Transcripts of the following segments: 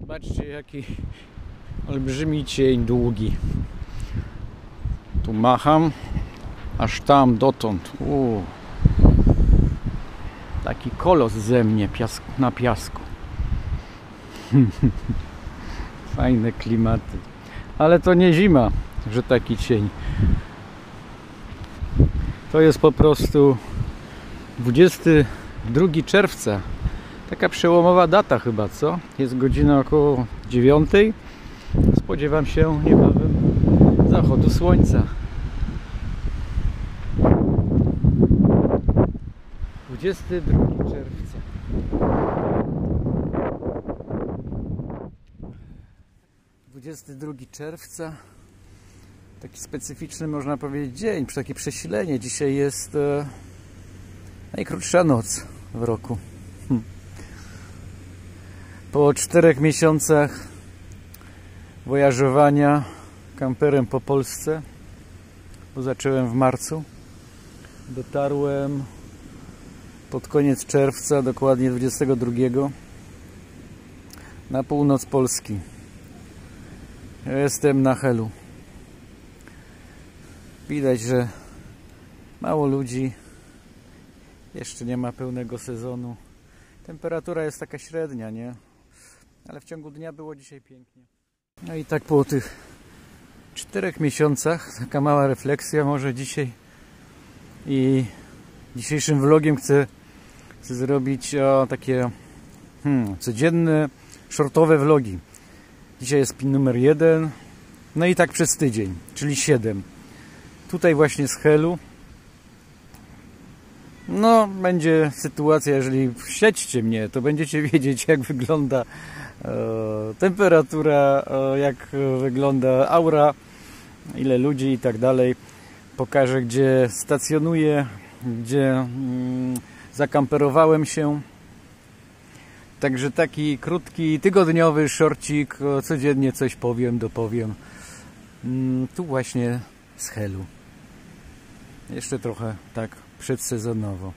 Zobaczcie, jaki olbrzymi cień długi. Tu macham, aż tam dotąd. Taki kolos ze mnie na piasku. Fajne klimaty. Ale to nie zima, że taki cień. To jest po prostu 22 czerwca. Taka przełomowa data chyba, co? Jest godzina około 9. Spodziewam się niebawem zachodu słońca. 22 czerwca. Taki specyficzny, można powiedzieć, dzień. Takie przesilenie. Dzisiaj jest najkrótsza noc w roku. Po 4 miesiącach wojażowania kamperem po Polsce, bo zacząłem w marcu, dotarłem pod koniec czerwca, dokładnie 22, na północ Polski. Ja jestem na Helu. Widać, że mało ludzi, jeszcze nie ma pełnego sezonu. Temperatura jest taka średnia, nie? Ale w ciągu dnia było dzisiaj pięknie. No i tak po tych 4 miesiącach, taka mała refleksja może dzisiaj, i dzisiejszym vlogiem chcę zrobić takie codzienne, shortowe vlogi. Dzisiaj jest pin numer 1, no i tak przez tydzień, czyli 7. Tutaj właśnie z Helu. No, będzie sytuacja, jeżeli śledźcie mnie, to będziecie wiedzieć, jak wygląda temperatura, jak wygląda aura, ile ludzi i tak dalej. Pokażę, gdzie stacjonuję, gdzie zakamperowałem się. Także taki krótki, tygodniowy szorcik, codziennie coś powiem, dopowiem. Tu właśnie z Helu. Jeszcze trochę tak przedsezonowo.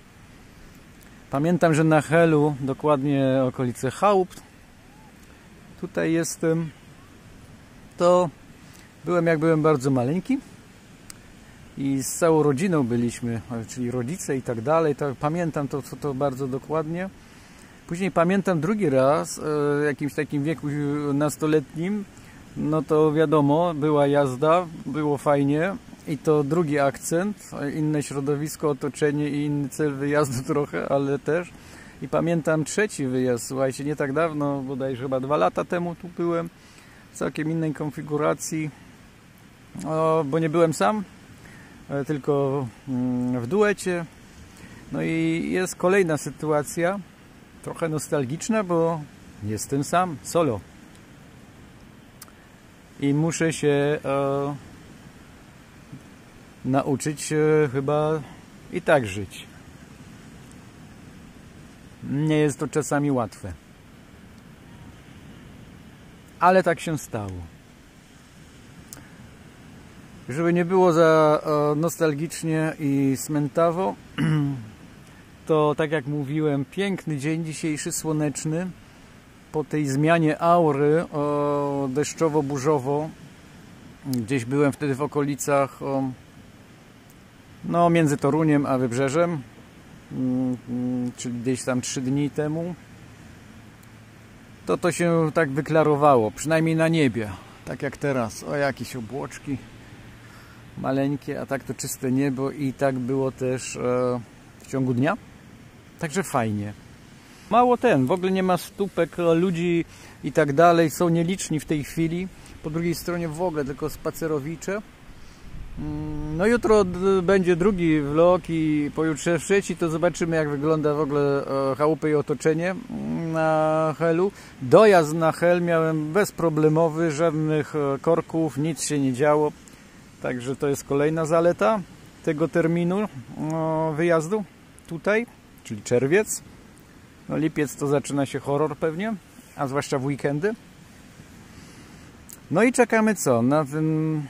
Pamiętam, że na Helu, dokładnie okolice Haupt, tutaj jestem, to byłem, jak byłem bardzo maleńki, i z całą rodziną byliśmy, czyli rodzice i tak dalej. To pamiętam to bardzo dokładnie. Później pamiętam drugi raz, w jakimś takim wieku nastoletnim, no to wiadomo, była jazda, było fajnie. I to drugi akcent, inne środowisko, otoczenie i inny cel wyjazdu trochę, ale też. I pamiętam trzeci wyjazd, słuchajcie, nie tak dawno, bodajże chyba 2 lata temu tu byłem, w całkiem innej konfiguracji, bo nie byłem sam, tylko w duecie. No i jest kolejna sytuacja, trochę nostalgiczna, bo jestem sam, solo. I muszę się nauczyć chyba i tak żyć. Nie jest to czasami łatwe. Ale tak się stało. Żeby nie było za nostalgicznie i smętawo, to tak jak mówiłem, piękny dzień dzisiejszy, słoneczny. Po tej zmianie aury deszczowo-burzowo, gdzieś byłem wtedy w okolicach no między Toruniem a Wybrzeżem, czyli gdzieś tam 3 dni temu, to się tak wyklarowało, przynajmniej na niebie, tak jak teraz, jakieś obłoczki maleńkie, a tak to czyste niebo, i tak było też w ciągu dnia, także fajnie. Mało w ogóle nie ma stópek ludzi i tak dalej, są nieliczni w tej chwili, po drugiej stronie w ogóle tylko spacerowicze. No jutro będzie drugi vlog i pojutrze trzeci, to zobaczymy, jak wygląda w ogóle chałupy i otoczenie na Helu. Dojazd na Hel miałem bezproblemowy, żadnych korków, nic się nie działo. Także to jest kolejna zaleta tego terminu wyjazdu tutaj, czyli czerwiec. No lipiec to zaczyna się horror pewnie, a zwłaszcza w weekendy. No i czekamy co? Na ten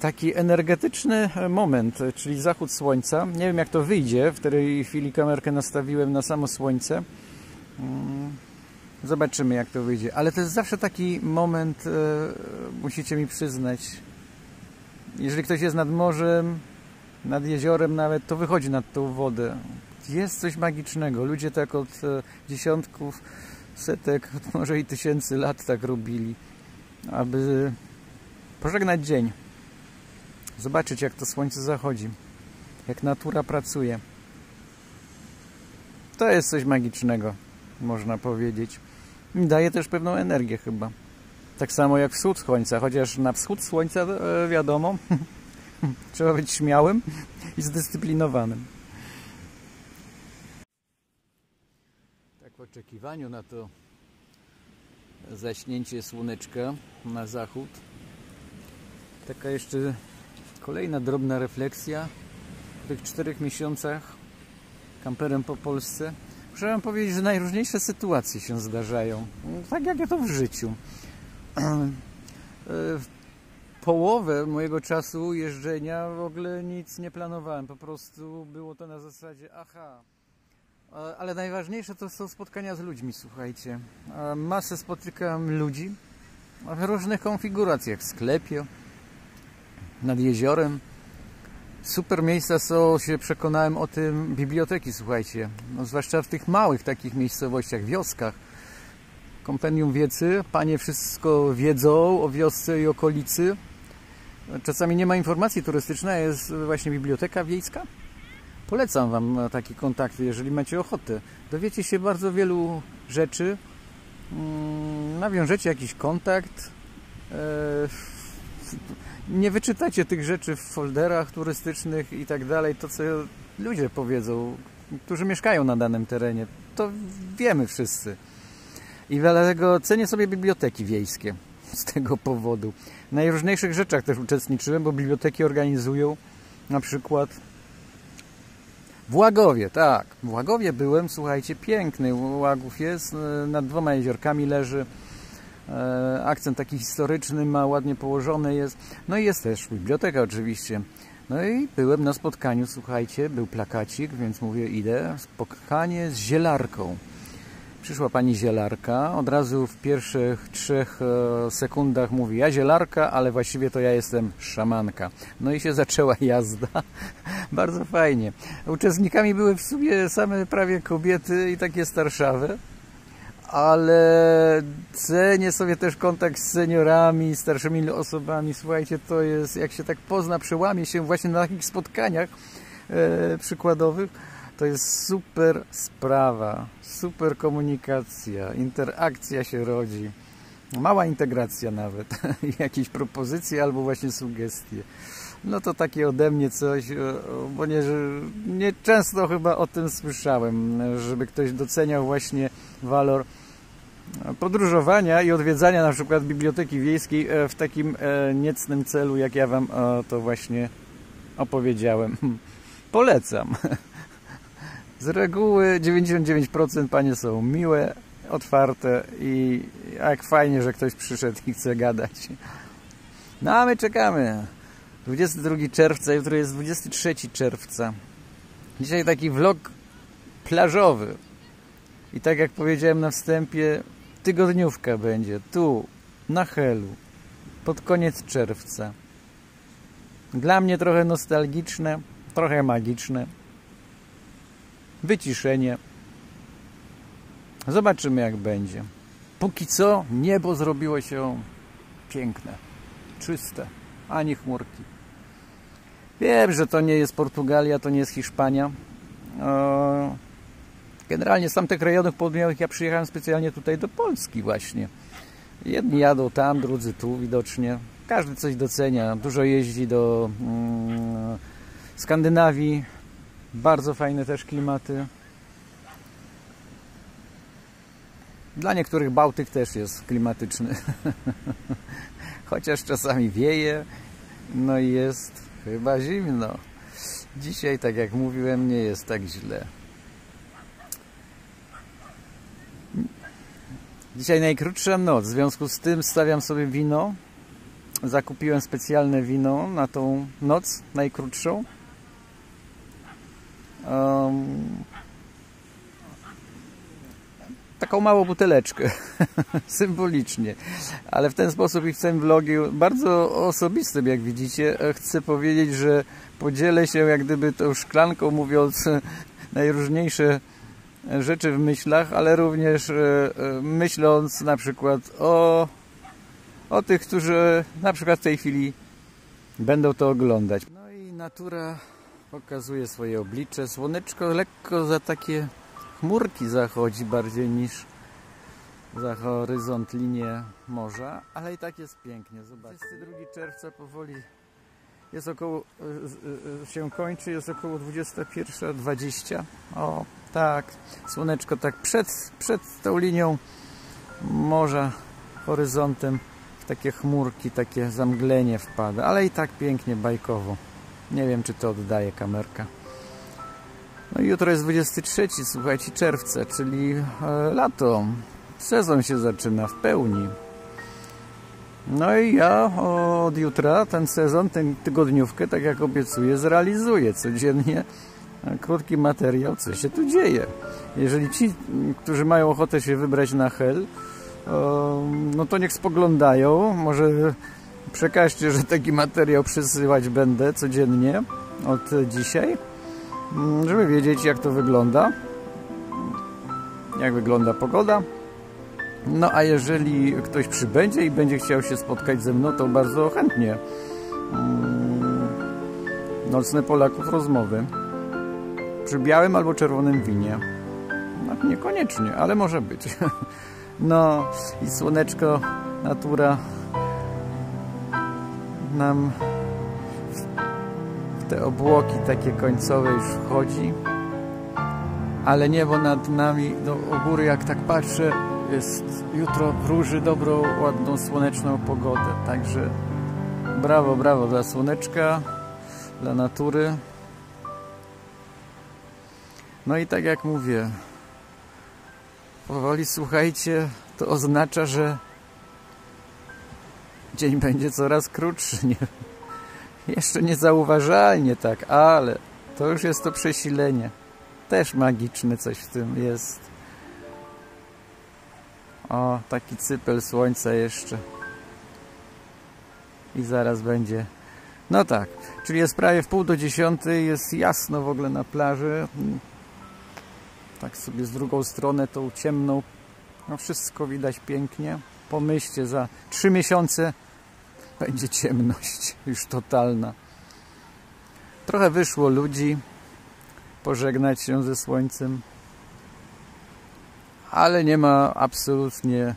taki energetyczny moment, czyli zachód słońca. Nie wiem, jak to wyjdzie. W tej chwili kamerkę nastawiłem na samo słońce. Zobaczymy, jak to wyjdzie. Ale to jest zawsze taki moment, musicie mi przyznać. Jeżeli ktoś jest nad morzem, nad jeziorem nawet, to wychodzi nad tą wodę. Jest coś magicznego. Ludzie tak od dziesiątków, setek, może i tysięcy lat tak robili, aby pożegnać dzień. Zobaczyć, jak to słońce zachodzi. Jak natura pracuje. To jest coś magicznego, można powiedzieć. Daje też pewną energię chyba. Tak samo jak wschód słońca. Chociaż na wschód słońca, wiadomo, trzeba być śmiałym i zdyscyplinowanym. Tak w oczekiwaniu na to zaśnięcie słoneczka na zachód. Taka jeszcze kolejna drobna refleksja w tych 4 miesiącach kamperem po Polsce. Muszę wam powiedzieć, że najróżniejsze sytuacje się zdarzają. Tak jak ja to w życiu. Połowę mojego czasu jeżdżenia w ogóle nic nie planowałem. Po prostu było to na zasadzie aha. Ale najważniejsze to są spotkania z ludźmi, słuchajcie. Masę spotykam ludzi w różnych konfiguracjach. W sklepie, nad jeziorem. Super miejsca są, się przekonałem o tym, biblioteki, słuchajcie. No, zwłaszcza w tych małych takich miejscowościach, wioskach. Kompendium wiedzy, panie wszystko wiedzą o wiosce i okolicy. Czasami nie ma informacji turystycznej, jest właśnie biblioteka wiejska. Polecam wam takie kontakty, jeżeli macie ochotę. Dowiecie się bardzo wielu rzeczy. Nawiążecie jakiś kontakt. Nie wyczytacie tych rzeczy w folderach turystycznych i tak dalej. To, co ludzie powiedzą, którzy mieszkają na danym terenie. To wiemy wszyscy. I dlatego cenię sobie biblioteki wiejskie z tego powodu. W najróżniejszych rzeczach też uczestniczyłem, bo biblioteki organizują na przykład w Łagowie, tak. W Łagowie byłem, słuchajcie, piękny Łagów jest, nad 2 jeziorkami leży. Akcent taki historyczny ma, ładnie położony jest. No i jest też biblioteka oczywiście. No i byłem na spotkaniu, słuchajcie, był plakacik, więc mówię, idę. Spotkanie z zielarką. Przyszła pani zielarka, od razu w pierwszych 3 sekundach mówi, ja zielarka, ale właściwie to ja jestem szamanka. No i się zaczęła jazda. Bardzo fajnie. Uczestnikami były w sumie same prawie kobiety i takie starszawe. Ale cenię sobie też kontakt z seniorami, starszymi osobami. Słuchajcie, to jest, jak się tak pozna, przełamie się właśnie na takich spotkaniach przykładowych, to jest super sprawa, super komunikacja, interakcja się rodzi, mała integracja nawet, jakieś propozycje albo właśnie sugestie. No to takie ode mnie coś, bo nie często chyba o tym słyszałem, żeby ktoś doceniał właśnie walor podróżowania i odwiedzania na przykład biblioteki wiejskiej w takim niecnym celu, jak ja wam to właśnie opowiedziałem. Polecam. Z reguły 99% panie są miłe, otwarte i jak fajnie, że ktoś przyszedł i chce gadać. No a my czekamy. 22 czerwca, jutro jest 23 czerwca. Dzisiaj taki vlog plażowy. I tak jak powiedziałem na wstępie, tygodniówka będzie tu, na Helu, pod koniec czerwca. Dla mnie trochę nostalgiczne, trochę magiczne. Wyciszenie. Zobaczymy, jak będzie. Póki co niebo zrobiło się piękne, czyste, ani chmurki. Wiem, że to nie jest Portugalia, to nie jest Hiszpania. Generalnie z tamtych rejonów południowych ja przyjechałem specjalnie tutaj do Polski właśnie. Jedni jadą tam, drudzy tu widocznie. Każdy coś docenia. Dużo jeździ do Skandynawii. Bardzo fajne też klimaty. Dla niektórych Bałtyk też jest klimatyczny. Chociaż czasami wieje. No i jest chyba zimno. Dzisiaj, tak jak mówiłem, nie jest tak źle. Dzisiaj najkrótsza noc, w związku z tym stawiam sobie wino. Zakupiłem specjalne wino na tą noc najkrótszą. Taką małą buteleczkę, symbolicznie, ale w ten sposób i w tym vlogu bardzo osobistym, jak widzicie, chcę powiedzieć, że podzielę się jak gdyby tą szklanką, mówiąc najróżniejsze rzeczy w myślach, ale również myśląc na przykład o tych, którzy na przykład w tej chwili będą to oglądać. No i natura pokazuje swoje oblicze, słoneczko lekko za takie chmurki zachodzi bardziej niż za horyzont linię morza, ale i tak jest pięknie, zobaczcie. 22 czerwca powoli jest około, się kończy, jest około 21:20. O tak, słoneczko tak przed tą linią morza, horyzontem w takie chmurki, takie zamglenie wpada, ale i tak pięknie, bajkowo. Nie wiem, czy to oddaje kamerka. No i jutro jest 23, słuchajcie, czerwca, czyli lato. Sezon się zaczyna w pełni. No i ja od jutra ten sezon, tę tygodniówkę, tak jak obiecuję, zrealizuję codziennie. Krótki materiał, co się tu dzieje. Jeżeli ci, którzy mają ochotę się wybrać na Hel, no to niech spoglądają. Może przekażcie, że taki materiał przesyłać będę codziennie od dzisiaj, żeby wiedzieć, jak to wygląda, jak wygląda pogoda. No a jeżeli ktoś przybędzie i będzie chciał się spotkać ze mną, to bardzo chętnie. Nocne Polaków rozmowy przy białym albo czerwonym winie. No, niekoniecznie, ale może być. No i słoneczko, natura nam w te obłoki takie końcowe już wchodzi, ale niebo nad nami, no, u góry jak tak patrzę, jest jutro wróży dobrą, ładną, słoneczną pogodę, także brawo, brawo dla słoneczka, dla natury. No i tak jak mówię, powoli, słuchajcie, to oznacza, że dzień będzie coraz krótszy, nie? Jeszcze niezauważalnie tak, ale to już jest to przesilenie. Też magiczne coś w tym jest. O, taki cypel słońca jeszcze. I zaraz będzie. No tak, czyli jest prawie 9:30, jest jasno w ogóle na plaży. Tak sobie z drugą stronę, tą ciemną. No wszystko widać pięknie. Pomyślcie, za 3 miesiące będzie ciemność już totalna. Trochę wyszło ludzi pożegnać się ze słońcem, ale nie ma absolutnie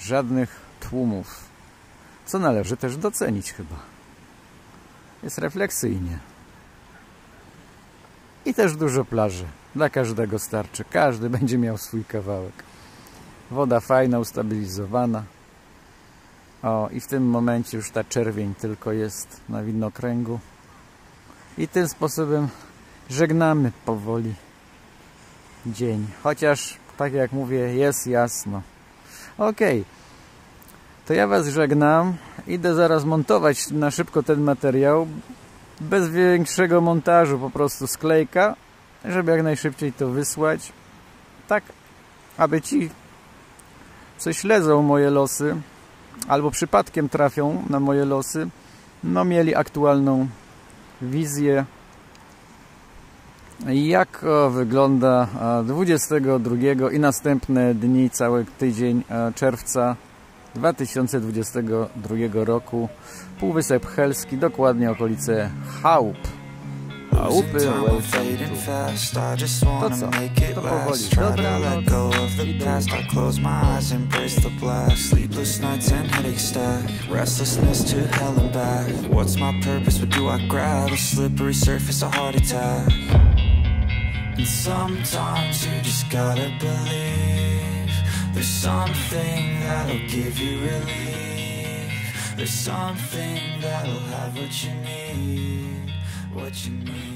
żadnych tłumów, co należy też docenić chyba. Jest refleksyjnie. I też dużo plaży. Dla każdego starczy. Każdy będzie miał swój kawałek. Woda fajna, ustabilizowana. O, i w tym momencie już ta czerwień tylko jest na widnokręgu. I tym sposobem żegnamy powoli dzień. Chociaż, tak jak mówię, jest jasno. Okej. To ja was żegnam. Idę zaraz montować na szybko ten materiał. Bez większego montażu, po prostu sklejka, żeby jak najszybciej to wysłać. Tak, aby ci, co śledzą moje losy, albo przypadkiem trafią na moje losy, no mieli aktualną wizję, jak wygląda 22 i następne dni, cały tydzień czerwca 2022 roku. Półwysep Helski, dokładnie okolice Haupt. Chałupy, to co? To powoli. Dobranoc i do. There's something that'll have what you need, what you need.